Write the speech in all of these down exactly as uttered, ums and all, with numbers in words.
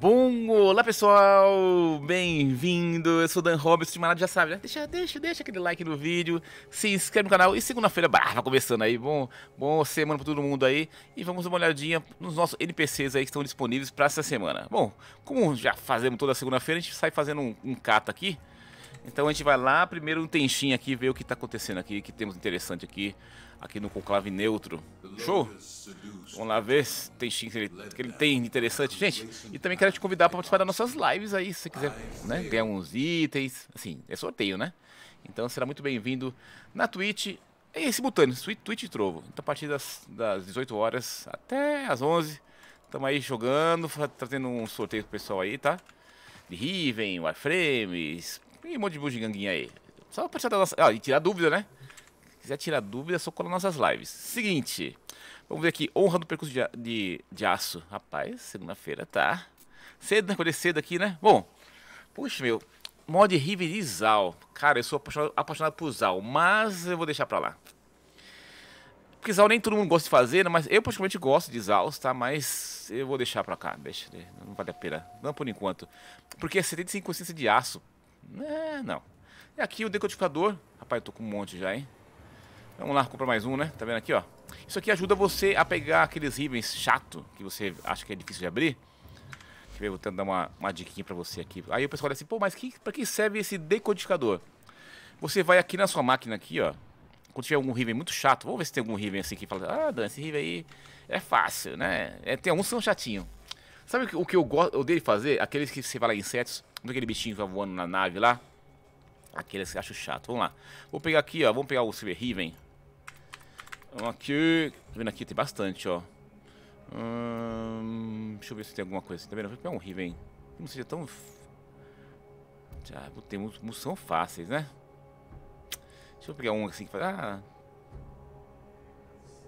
Bom, olá pessoal, bem-vindo, eu sou o Dan Robson, de Manado já sabe, né? deixa, deixa, deixa aquele like no vídeo, se inscreve no canal e segunda-feira brava começando aí, bom, bom semana pra todo mundo aí e vamos dar uma olhadinha nos nossos N P Cs aí que estão disponíveis pra essa semana. Bom, como já fazemos toda segunda-feira, a gente sai fazendo um, um cata aqui, então a gente vai lá, primeiro um tenchinho aqui, ver o que tá acontecendo aqui, o que temos interessante aqui, aqui no conclave neutro. Show? Vamos lá ver se tem X que ele, que ele tem interessante. Gente, e também quero te convidar para participar das nossas lives aí, se você quiser, né, ganhar uns itens, assim, é sorteio, né? Então será muito bem-vindo na Twitch, em simultâneo, Twitch e Trovo. Então a partir das, das dezoito horas até as onze, estamos aí jogando, trazendo um sorteio pro pessoal aí, tá? De Riven, Warframe, e um monte de bugiganguinha aí. Só para participar da nossa... Ah, e tirar dúvida, né? Se quiser tirar dúvida, é só colar nossas lives. Seguinte, vamos ver aqui, honra do percurso de, de, de aço. Rapaz, segunda-feira, tá? Cedo, né? Acordei cedo aqui, né? Bom, puxa, meu, mod Riven e Zaw. Cara, eu sou apaixonado, apaixonado por Zaw, mas eu vou deixar pra lá. Porque Zaw nem todo mundo gosta de fazer, né? Mas eu praticamente gosto de Zaw, tá? Mas eu vou deixar pra cá, deixa, não vale a pena. Não por enquanto. Porque é setenta e cinco por cento de aço. É, não. E aqui o decodificador. Rapaz, eu tô com um monte já, hein? Vamos lá, comprar mais um, né? Tá vendo aqui, ó? Isso aqui ajuda você a pegar aqueles rivens chato que você acha que é difícil de abrir. Deixa eu tentar dar uma, uma diquinha pra você aqui. Aí o pessoal olha assim, pô, mas que, pra que serve esse decodificador? Você vai aqui na sua máquina aqui, ó. Quando tiver algum riven muito chato, vamos ver se tem algum riven assim que fala, ah, Dan, esse riven aí é fácil, né? É, tem alguns que são chatinhos. Sabe o que, o que eu gosto, eu odeio fazer? Aqueles que você vai lá em insetos, aquele bichinho que vai voando na nave lá. Aqueles que eu acho chato. Vamos lá. Vou pegar aqui, ó. Vamos pegar o Silver Riven. Vamos aqui. Tá vendo aqui? Tem bastante, ó. Hum, deixa eu ver se tem alguma coisa. Tá vendo? Vou pegar um Riven. Não seja tão... Já, tem muitos são fáceis, né? Deixa eu pegar um assim que faz... Ah.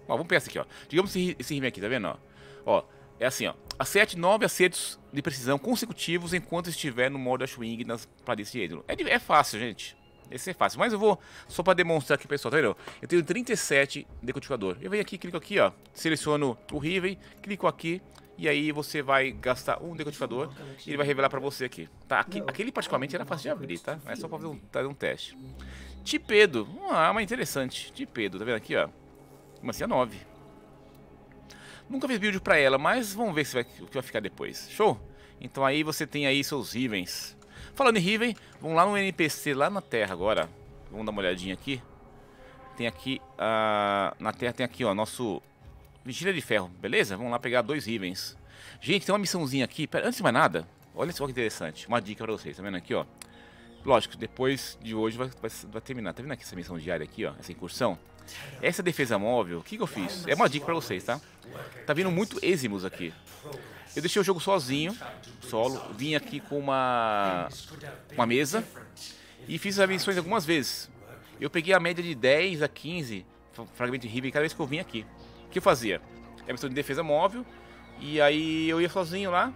Ó, vamos pegar esse aqui, ó. Digamos esse, esse Riven aqui, tá vendo, ó? Ó, é assim, ó. Acerte nove acertos de precisão consecutivos enquanto estiver no modo Archwing nas planícies de Eidolon. É, é fácil, gente. Esse é fácil, mas eu vou, só para demonstrar aqui, pessoal, tá vendo? Eu tenho trinta e sete decodificador. Eu venho aqui, clico aqui, ó, seleciono o Riven, clico aqui, e aí você vai gastar um decodificador e ele vai revelar para você aqui. Tá, aqui, aquele particularmente era fácil de abrir, tá? É só para fazer um, tá, um teste. Tipedo, uma arma interessante. Tipedo, tá vendo aqui, ó? Uma C nove. Nunca fiz build pra ela, mas vamos ver se vai, o que vai ficar depois. Show? Então aí você tem aí seus Rivens. Falando em Riven, vamos lá no N P C, lá na Terra agora. Vamos dar uma olhadinha aqui. Tem aqui, uh, na Terra tem aqui, ó, nosso Vigília de Ferro, beleza? Vamos lá pegar dois Rivens. Gente, tem uma missãozinha aqui, pera, antes de mais nada, olha só que interessante, uma dica pra vocês, tá vendo aqui, ó? Lógico, depois de hoje vai, vai, vai terminar, tá vendo aqui essa missão diária aqui, ó, essa incursão? Essa defesa móvel, o que que eu fiz? É uma dica pra vocês, tá? Tá vindo muito êximos aqui. Eu deixei o jogo sozinho, solo, vim aqui com uma, uma mesa e fiz as missões algumas vezes. Eu peguei a média de dez a quinze fragmentos de Riven cada vez que eu vim aqui. O que eu fazia? É a missão de defesa móvel e aí eu ia sozinho lá,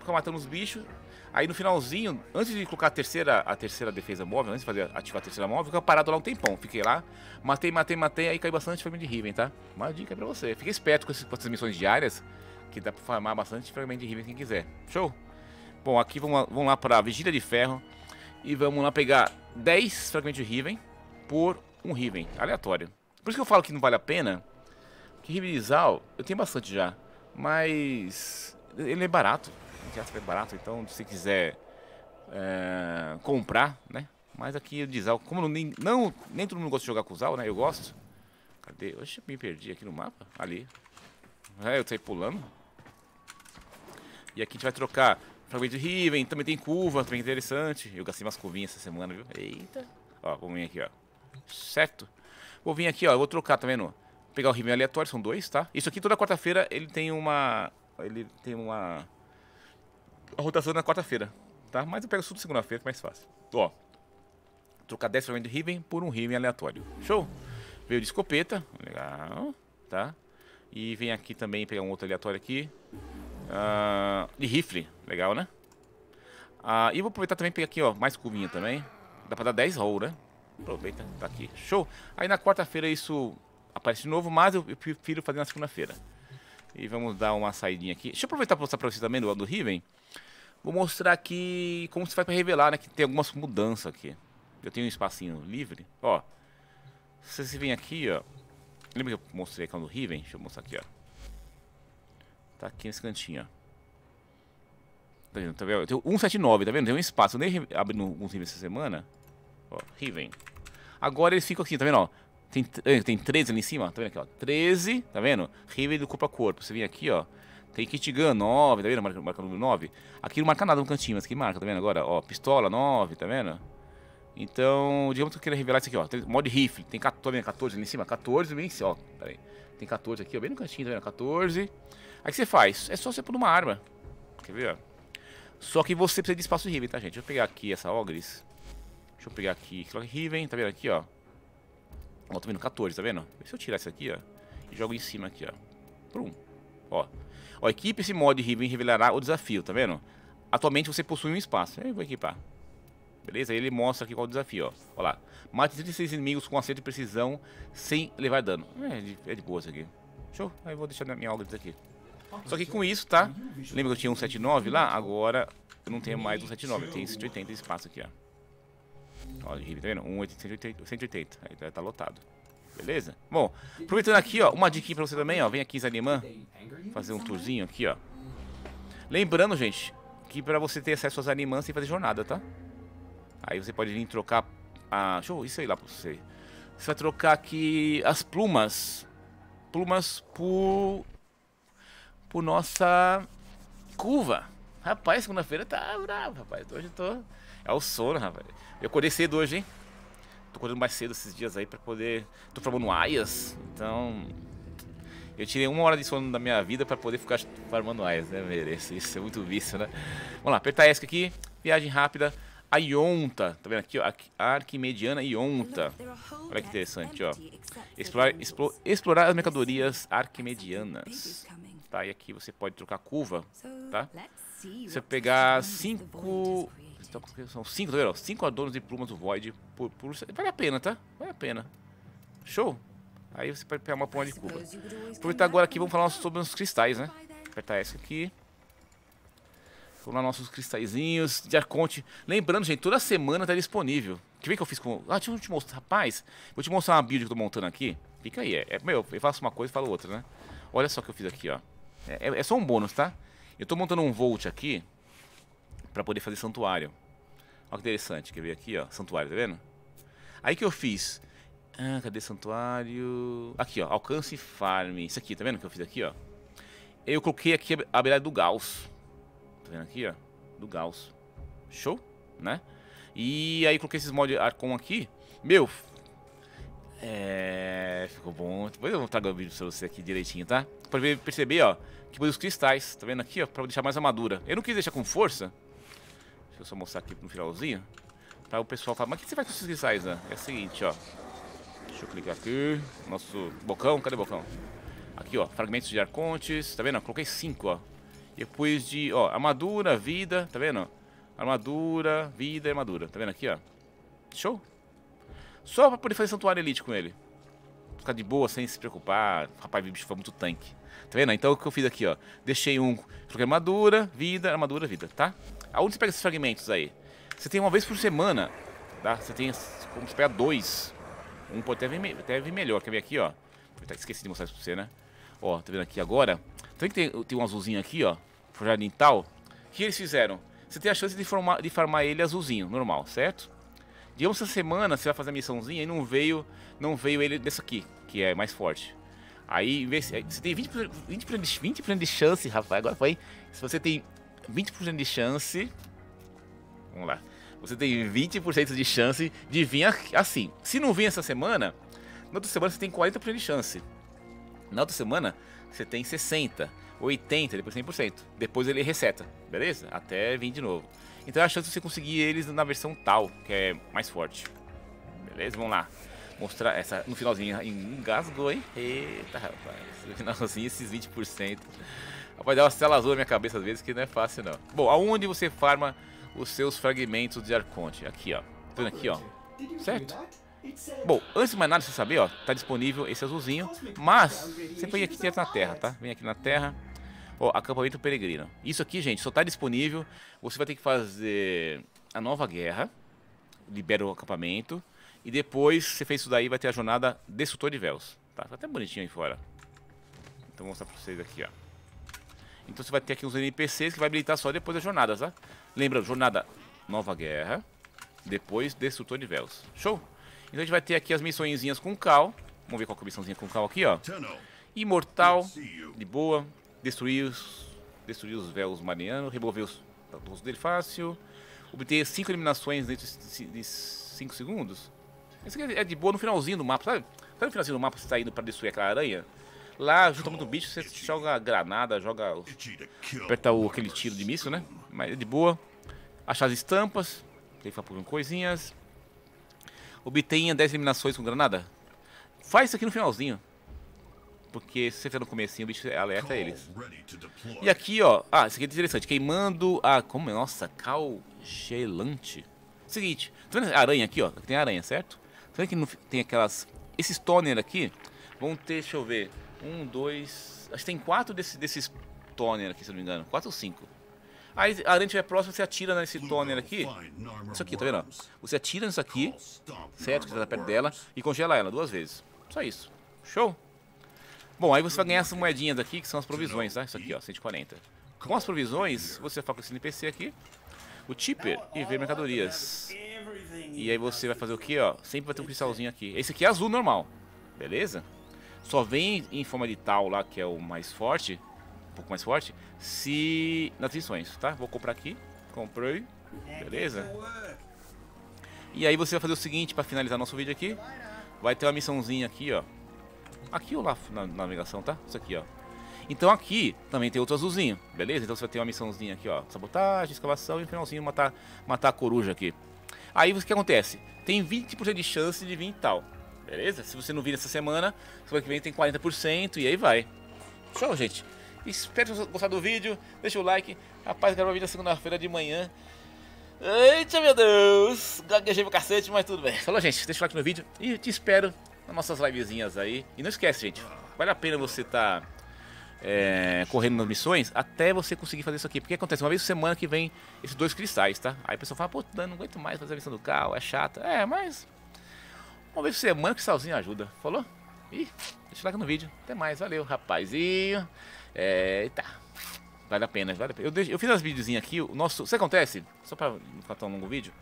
ficava matando os bichos. Aí no finalzinho, antes de colocar a terceira, a terceira defesa móvel, antes de fazer, ativar a terceira móvel, eu ficava parado lá um tempão. Fiquei lá, matei, matei, matei, aí caiu bastante fragmento de Riven, tá? Uma dica pra você. Fica esperto com essas missões diárias, que dá pra farmar bastante fragmento de Riven quem quiser. Show? Bom, aqui vamos lá, vamos lá pra Vigília de Ferro. E vamos lá pegar dez fragmentos de Riven por um Riven. Aleatório. Por isso que eu falo que não vale a pena. Porque Riven de Zaw, eu tenho bastante já. Mas ele é barato. Já é barato, então se você quiser é, comprar, né? Mas aqui de Zaw, como não, nem, não, nem todo mundo gosta de jogar com Zaw, né? Eu gosto. Cadê? Oxe, me perdi aqui no mapa. Ali. É, eu saí pulando. E aqui a gente vai trocar fragmento de Riven, também tem Kuvas, também interessante. Eu gastei umas Kuvinhas essa semana, viu? Eita. Ó, vou vir aqui, ó. Certo? Vou vir aqui, ó. Eu vou trocar, tá vendo? Vou pegar o Riven aleatório, são dois, tá? Isso aqui toda quarta-feira ele tem uma... Ele tem uma... A rotação na quarta-feira, tá? Mas eu pego tudo segunda-feira, que é mais fácil. Ó. Trocar dez fragmentos de Riven por um Riven aleatório. Show? Veio de escopeta. Legal. Tá? E vem aqui também pegar um outro aleatório aqui. Ah, de rifle. Legal, né? Ah, e vou aproveitar também pegar aqui, ó, mais cuvinha também. Dá pra dar dez roll, né? Aproveita, tá aqui. Show! Aí na quarta-feira isso aparece de novo, mas eu prefiro fazer na segunda-feira. E vamos dar uma saidinha aqui. Deixa eu aproveitar para mostrar para vocês também do, do Riven. Vou mostrar aqui como você faz para revelar, né? Que tem algumas mudanças aqui. Eu tenho um espacinho livre. Ó, se você vem aqui, ó. Lembra que eu mostrei aqui no Riven? Deixa eu mostrar aqui, ó. Tá aqui nesse cantinho, ó. Tá vendo? Tá vendo? Tem um sete nove, tá vendo? Tem um espaço. Eu nem abri alguns Riven essa semana. Ó, Riven. Agora eles ficam aqui, tá vendo? Ó, tem, tem treze ali em cima, tá vendo aqui, ó? treze, tá vendo? Riven do corpo a corpo. Você vem aqui, ó. Tem Kitigan nove, tá vendo? Marca, marca número nove. Aqui não marca nada no cantinho, mas aqui marca, tá vendo? Agora, ó, pistola nove, tá vendo? Então, digamos que eu queria revelar isso aqui, ó. Tem mod rifle, tem catorze, catorze ali em cima, catorze bem em cima, ó. Pera aí. Tem catorze aqui, ó, bem no cantinho, tá vendo? catorze. Aí o que você faz? É só você pôr uma arma. Quer ver, ó? Só que você precisa de espaço Riven, tá, gente? Deixa eu pegar aqui essa Ogres. Deixa eu pegar aqui. Coloca Riven, tá vendo aqui, ó? Ó, tô vendo catorze, tá vendo? Se eu tirar isso aqui, ó, e jogo em cima aqui, ó. Prum. Ó. Ó, equipe esse mod Riven revelará o desafio, tá vendo? Atualmente você possui um espaço. Aí eu vou equipar. Beleza? Aí ele mostra aqui qual é o desafio, ó. Ó lá. Mate trinta e seis inimigos com acerto e precisão sem levar dano. É de, é de boa isso aqui. Show. Aí eu vou deixar minha Ogres aqui. Só que com isso, tá? Lembra que eu tinha um sete nove lá? Agora eu não tenho mais um sete nove, eu tenho cento e oitenta espaço aqui, ó. Ó, de Riven, tá vendo? cento e oitenta, aí tá lotado. Beleza? Bom, aproveitando aqui, ó, uma dica pra você também, ó. Vem aqui em Zariman, fazer um tourzinho aqui, ó. Lembrando, gente, que pra você ter acesso a Zariman, você tem que fazer jornada, tá? Aí você pode vir trocar a... Deixa eu... Isso aí lá pra você. Você vai trocar aqui as plumas. Plumas por... por nossa Kuva. Rapaz, segunda-feira tá bravo, rapaz. Hoje eu tô... É o sono, rapaz. Eu acordei cedo hoje, hein? Tô acordando mais cedo esses dias aí pra poder... Tô formando aias, então... Eu tirei uma hora de sono da minha vida pra poder ficar farmando aias, né? Merece isso, é muito vício, né? Vamos lá, apertar ESC aqui. Viagem rápida. A Yonta, tá vendo aqui, ó? A Arquimediana Yonta. Olha que interessante, ó. Explorar, explore, explorar as mercadorias arquimedianas. Tá, e aqui você pode trocar curva, tá? Você pegar cinco... São cinco, tá vendo? cinco adornos de plumas do Void por, por... Vale a pena, tá? Vale a pena. Show? Aí você pode pegar uma pluma de curva. Aproveitar agora aqui, vamos falar sobre os cristais, né? Apertar essa aqui. Vamos lá, nossos cristalzinhos de Arconte. Lembrando, gente, toda semana tá disponível. Quer ver que eu fiz com... Ah, deixa eu te mostrar. Rapaz, vou te mostrar uma build que eu tô montando aqui. Fica aí, é, é meu, eu faço uma coisa e falo outra, né? Olha só o que eu fiz aqui, ó. É, é só um bônus, tá? Eu tô montando um Volt aqui pra poder fazer santuário. Olha que interessante, quer ver aqui, ó. Santuário, tá vendo? Aí que eu fiz. Ah, cadê santuário? Aqui, ó. Alcance farm. Isso aqui, tá vendo o que eu fiz aqui, ó? Eu coloquei aqui a habilidade do Gauss. Tá vendo aqui, ó? Do Gauss. Show? Né? E aí coloquei esses mods Arcon aqui. Meu... É... Ficou bom. Depois eu vou tragar o vídeo pra você aqui direitinho, tá? Pra perceber, ó, que pôs os cristais, tá vendo aqui, ó, pra deixar mais armadura. Eu não quis deixar com força. Deixa eu só mostrar aqui no finalzinho. Pra o pessoal falar, mas o que você faz com esses cristais, né? É o seguinte, ó. Deixa eu clicar aqui. Nosso bocão, cadê o bocão? Aqui, ó, fragmentos de arcontes, tá vendo? Eu coloquei cinco, ó. E depois de, ó, armadura, vida, tá vendo? Armadura, vida e armadura, tá vendo aqui, ó? Show? Só pra poder fazer santuário elite com ele. Ficar de boa, sem se preocupar. Rapaz, o bicho foi muito tanque. Tá vendo? Então o que eu fiz aqui, ó. Deixei um... Coloquei armadura, vida, armadura, vida, tá? Aonde você pega esses fragmentos aí? Você tem uma vez por semana, tá? Você tem... Como você pega dois. Um pode até vir, até vir melhor. Quer ver aqui, ó? Esqueci de mostrar isso pra você, né? Ó, tá vendo aqui agora? Tá vendo que tem, tem um azulzinho aqui, ó? Forjado em tal. O que eles fizeram? Você tem a chance de, formar, de farmar ele azulzinho, normal, certo? Digamos que essa semana você vai fazer a missãozinha e não veio, não veio ele dessa aqui, que é mais forte. Aí você tem vinte por cento de chance, rapaz, agora foi. Se você tem vinte por cento de chance, vamos lá, você tem vinte por cento de chance de vir assim. Se não vir essa semana, na outra semana você tem quarenta por cento de chance. Na outra semana você tem sessenta por cento, oitenta por cento, depois cem por cento. Depois ele reseta, beleza? Até vir de novo. Então é a chance de você conseguir eles na versão tal, que é mais forte. Beleza? Vamos lá. Mostrar essa no finalzinho. Engasgou, hein? Eita, rapaz. No finalzinho, esses vinte por cento. Rapaz, dá uma tela azul na minha cabeça às vezes, que não é fácil, não. Bom, aonde você farma os seus fragmentos de Arconte? Aqui, ó. Tá vendo aqui, ó. Certo? Bom, antes de mais nada, você saber, ó, tá disponível esse azulzinho, mas você pode ir aqui direto na Terra, tá? Vem aqui na Terra, ó, acampamento peregrino. Isso aqui, gente, só tá disponível, você vai ter que fazer a Nova Guerra, libera o acampamento, e depois você fez isso daí, vai ter a jornada Destrutor de Véus, tá? Tá até bonitinho aí fora. Então vou mostrar pra vocês aqui, ó. Então você vai ter aqui uns N P Cs que vai habilitar só depois das jornadas, tá? Lembra, jornada Nova Guerra, depois Destrutor de Véus. Show? Então a gente vai ter aqui as missõezinhas com Kahl. Vamos ver qual é a missãozinha com Kahl aqui, ó. Imortal, de boa. Destruir os, destruir os véus marianos. Remover os rosto dele fácil. Obter cinco eliminações dentro de cinco segundos. Esse aqui é de boa no finalzinho do mapa, sabe? Sabe no finalzinho do mapa você tá indo pra destruir aquela aranha? Lá, junto com muito bicho, você joga granada, joga... aperta o, aquele tiro de míssil, né? Mas é de boa. Achar as estampas. Tem que ficar procurando coisinhas. Obtenha dez eliminações com granada. Faz isso aqui no finalzinho, porque se você fizer no comecinho, o bicho alerta eles. E aqui, ó, ah, isso aqui é interessante. Queimando a... como é? Nossa, Kahl gelante. Seguinte, tá vendo a aranha aqui, ó? Aqui tem aranha, certo? Tá vendo que não tem aquelas... esses toner aqui vão ter, deixa eu ver, um, dois... acho que tem quatro desse, desses toner aqui, se eu não me engano. Quatro ou cinco. Aí a aranha estiver próxima, você atira nesse toner aqui. Isso aqui, tá vendo? Você atira nisso aqui, certo? Que tá perto dela. E congela ela duas vezes. Só isso. Show? Bom, aí você vai ganhar essas moedinhas aqui, que são as provisões, tá? Isso aqui, ó, cento e quarenta. Com as provisões, você fala com esse N P C aqui, o Tipper, e vê mercadorias. E aí você vai fazer o quê, ó? Sempre vai ter um cristalzinho aqui. Esse aqui é azul normal, beleza? Só vem em forma de tal lá, que é o mais forte. Um pouco mais forte, se nas missões, tá? Vou comprar aqui, comprei, beleza? E aí você vai fazer o seguinte, para finalizar nosso vídeo aqui, vai ter uma missãozinha aqui, ó, aqui ou lá na, na navegação, tá? Isso aqui, ó. Então aqui também tem outro azulzinho, beleza? Então você vai ter uma missãozinha aqui, ó, sabotagem, escavação e no finalzinho matar, matar a coruja aqui. Aí o que acontece? Tem vinte por cento de chance de vir tal, beleza? Se você não vir essa semana, semana que vem tem quarenta por cento e aí vai. Show, gente! Espero que vocês tenham gostado do vídeo, deixa o like. Rapaz, eu gravo vídeo na segunda-feira de manhã. Eita, meu Deus, gaguejei pro cacete, mas tudo bem. Falou, gente, deixa o like no vídeo e te espero nas nossas livezinhas aí. E não esquece, gente, vale a pena você tá é, correndo nas missões até você conseguir fazer isso aqui. Porque acontece, uma vez por semana que vem esses dois cristais, tá? Aí o pessoal fala, pô, não aguento mais fazer a missão do Kahl, é chata. É, mas uma vez por semana que sozinho ajuda, falou? E deixa o like no vídeo, até mais, valeu, rapazinho. É, tá, vale a pena, vale a pena. Eu, deixo, eu fiz as videozinhas aqui, o nosso... Isso acontece, só pra não ficar tão longo o vídeo.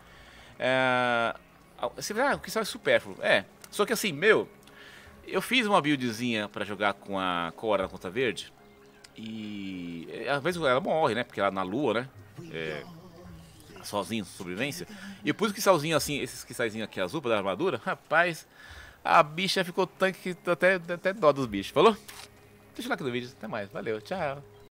É, você vai, ah, o que só é supérfluo. É, só que assim, meu, eu fiz uma buildzinha pra jogar com a Cora na Conta Verde. E às vezes ela morre, né, porque ela na lua, né, é, sozinho, sobrevivência. E eu pus o cristalzinho assim, esses cristalzinhos aqui azul pra dar armadura. Rapaz, a bicha ficou tanque, até, até dó dos bichos, falou? Deixa o like no vídeo, até mais, valeu, tchau!